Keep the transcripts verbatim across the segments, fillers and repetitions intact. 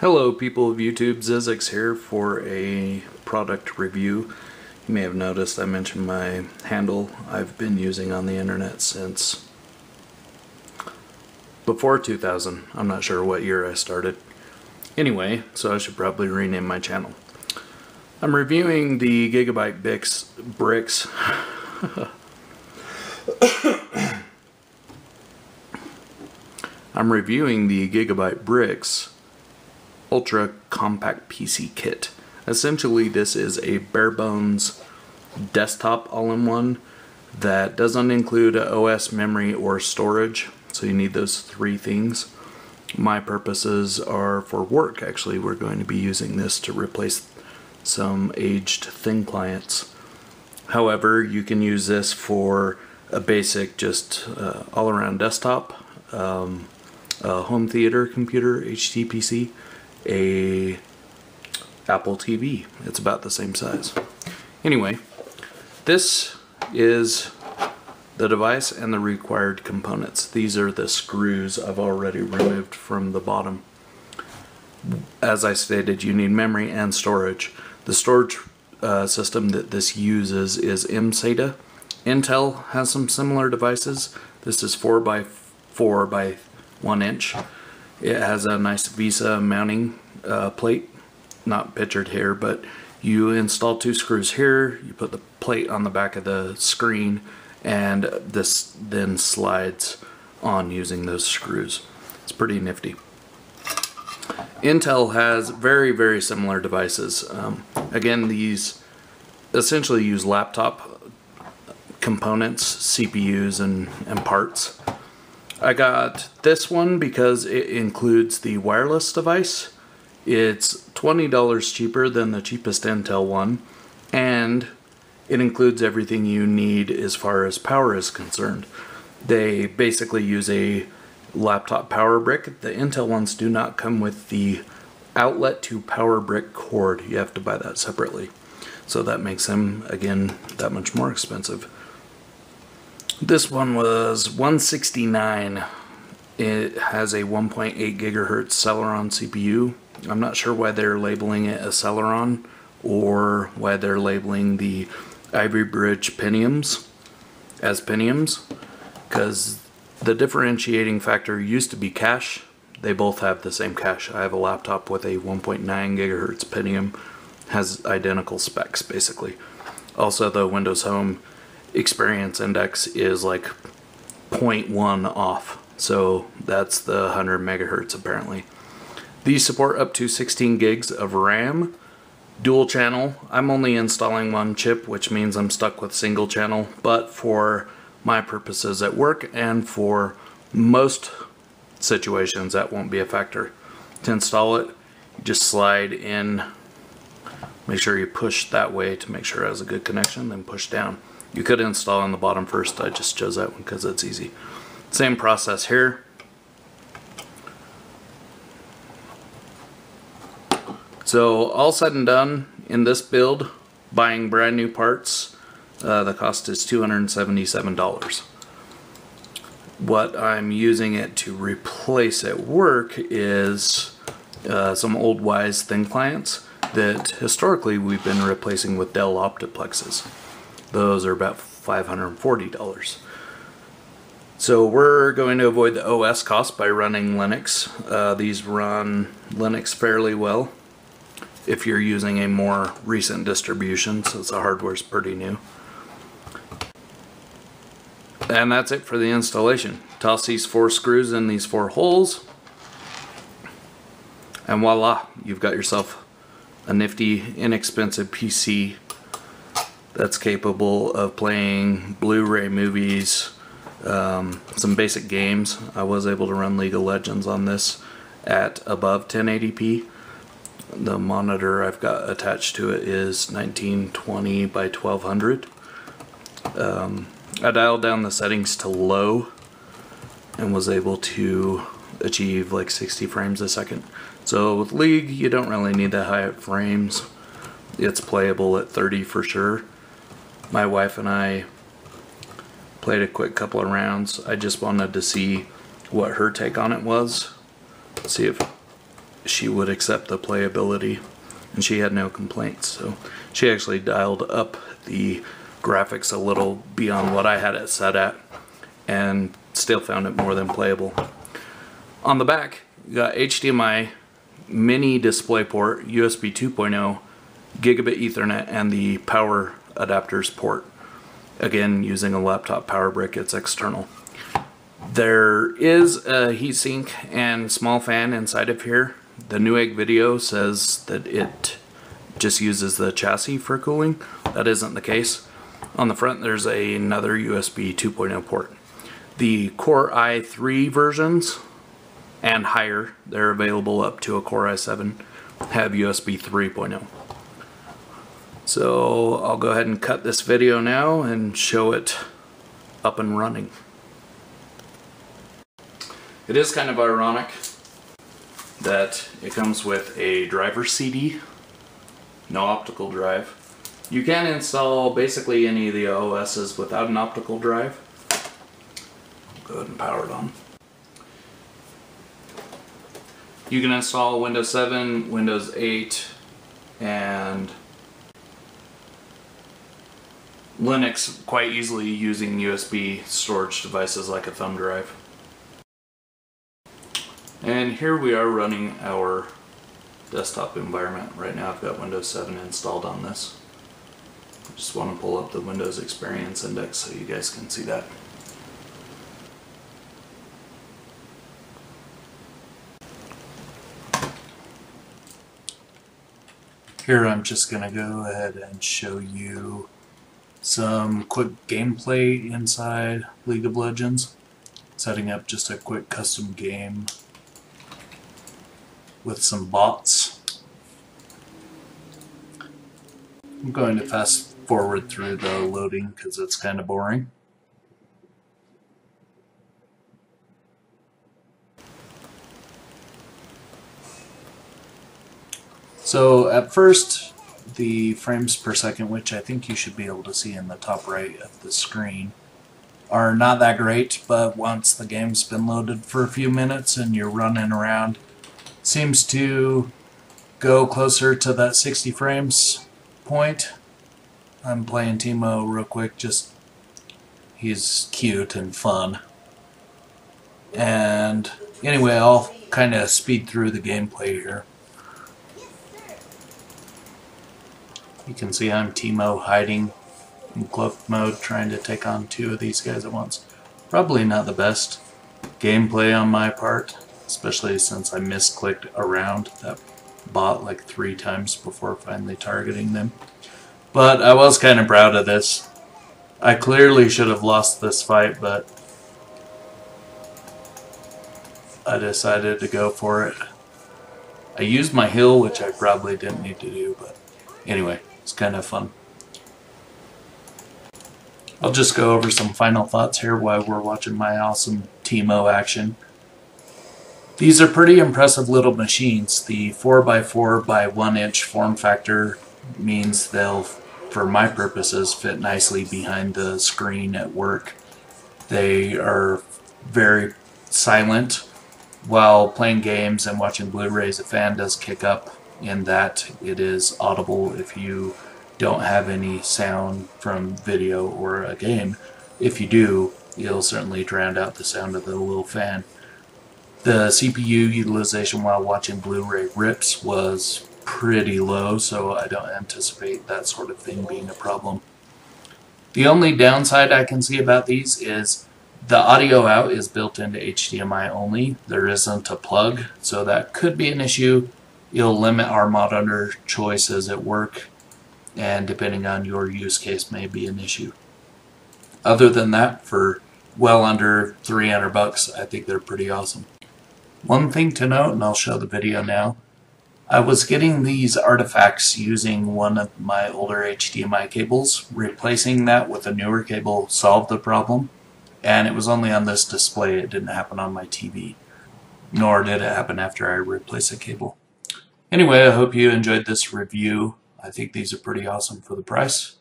Hello people of YouTube, Zizix here for a product review. You may have noticed I mentioned my handle I've been using on the internet since before two thousand. I'm not sure what year I started. Anyway, so I should probably rename my channel. I'm reviewing the Gigabyte Brix, Brix. I'm reviewing the Gigabyte Brix Ultra Compact P C Kit. Essentially, this is a bare bones desktop all-in-one that doesn't include O S, memory, or storage. So you need those three things. My purposes are for work, actually. We're going to be using this to replace some aged thin clients. However, you can use this for a basic, just uh, all-around desktop, um, a home theater computer, H T P C, a Apple T V. It's about the same size. Anyway, this is the device and the required components. These are the screws I've already removed from the bottom. As I stated, you need memory and storage. The storage uh, system that this uses is mSATA. Intel has some similar devices. This is four by four by one inch. It has a nice VESA mounting uh, plate, not pictured here, but you install two screws here, you put the plate on the back of the screen, and this then slides on using those screws. It's pretty nifty. Intel has very, very similar devices. Um, again, these essentially use laptop components, C P Us, and, and parts. I got this one because it includes the wireless device. It's twenty dollars cheaper than the cheapest Intel one, and it includes everything you need as far as power is concerned. They basically use a laptop power brick. The Intel ones do not come with the outlet to power brick cord. You have to buy that separately. So that makes them, again, that much more expensive. This one was one sixty-nine. It has a one point eight gigahertz Celeron C P U. I'm not sure why they're labeling it a Celeron or why they're labeling the Ivory Bridge Pentiums as Pentiums, because the differentiating factor used to be cache. They both have the same cache. I have a laptop with a one point nine gigahertz Pentium, has identical specs basically. Also, the Windows Home Experience Index is like zero point one off, so that's the one hundred megahertz apparently. These support up to sixteen gigs of RAM, dual channel. I'm only installing one chip, which means I'm stuck with single channel, but for my purposes at work and for most situations that won't be a factor. To install it, you just slide in, make sure you push that way to make sure it has a good connection, then push down. You could install on the bottom first. I just chose that one because it's easy. Same process here. So all said and done in this build, buying brand new parts, uh, the cost is two hundred seventy-seven dollars. What I'm using it to replace at work is uh, some old Wyse thin clients that historically we've been replacing with Dell Optiplexes. Those are about five hundred forty dollars. So we're going to avoid the O S cost by running Linux. Uh, these run Linux fairly well if you're using a more recent distribution, since the hardware's pretty new. And that's it for the installation. Toss these four screws in these four holes, and voila, you've got yourself a nifty, inexpensive P C that's capable of playing Blu-ray movies, um, some basic games. I was able to run League of Legends on this at above ten eighty p. The monitor I've got attached to it is nineteen twenty by twelve hundred. Um, I dialed down the settings to low and was able to achieve like sixty frames a second. So with League, you don't really need that high of frames. It's playable at thirty for sure. My wife and I played a quick couple of rounds. I just wanted to see what her take on it was. See if she would accept the playability, and she had no complaints. So she actually dialed up the graphics a little beyond what I had it set at, and still found it more than playable. On the back, you got H D M I, mini DisplayPort, U S B two point oh, Gigabit Ethernet, and the power adapters port. Again, using a laptop power brick, it's external. There is a heatsink and small fan inside of here. The Newegg video says that it just uses the chassis for cooling. That isn't the case. On the front, there's a, another U S B two point oh port. The Core i three versions and higher, they're available up to a Core i seven, have U S B three point oh. So I'll go ahead and cut this video now and show it up and running. It is kind of ironic that it comes with a driver C D, no optical drive. You can install basically any of the O Ss without an optical drive. Go ahead and power it on. You can install Windows seven, Windows eight, and Linux quite easily using U S B storage devices like a thumb drive. And here we are running our desktop environment. Right now I've got Windows seven installed on this. I just want to pull up the Windows Experience Index so you guys can see that. Here I'm just going to go ahead and show you some quick gameplay inside League of Legends. Setting up just a quick custom game with some bots. I'm going to fast forward through the loading because it's kind of boring. So at first, the frames per second, which I think you should be able to see in the top right of the screen, are not that great, but once the game's been loaded for a few minutes and you're running around, seems to go closer to that sixty frames point. I'm playing Teemo real quick, just he's cute and fun. And anyway, I'll kind of speed through the gameplay here. You can see I'm Teemo hiding in cloak mode, trying to take on two of these guys at once. Probably not the best gameplay on my part, especially since I misclicked around that bot like three times before finally targeting them. But I was kind of proud of this. I clearly should have lost this fight, but I decided to go for it. I used my heal, which I probably didn't need to do, but anyway, it's kind of fun. I'll just go over some final thoughts here while we're watching my awesome Teemo action. These are pretty impressive little machines. The four by four by one inch form factor means they'll, for my purposes, fit nicely behind the screen at work. They are very silent while playing games and watching Blu-rays. A fan does kick up in that it is audible if you don't have any sound from video or a game. If you do, it'll certainly drown out the sound of the little fan. The C P U utilization while watching Blu-ray rips was pretty low, so I don't anticipate that sort of thing being a problem. The only downside I can see about these is the audio out is built into H D M I only. There isn't a plug, so that could be an issue. It'll limit our monitor choices at work, and depending on your use case may be an issue. Other than that, for well under three hundred bucks, I think they're pretty awesome. One thing to note, and I'll show the video now, I was getting these artifacts using one of my older H D M I cables. Replacing that with a newer cable solved the problem, and it was only on this display. It didn't happen on my T V, nor did it happen after I replaced the cable. Anyway, I hope you enjoyed this review. I think these are pretty awesome for the price,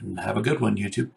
and have a good one, YouTube.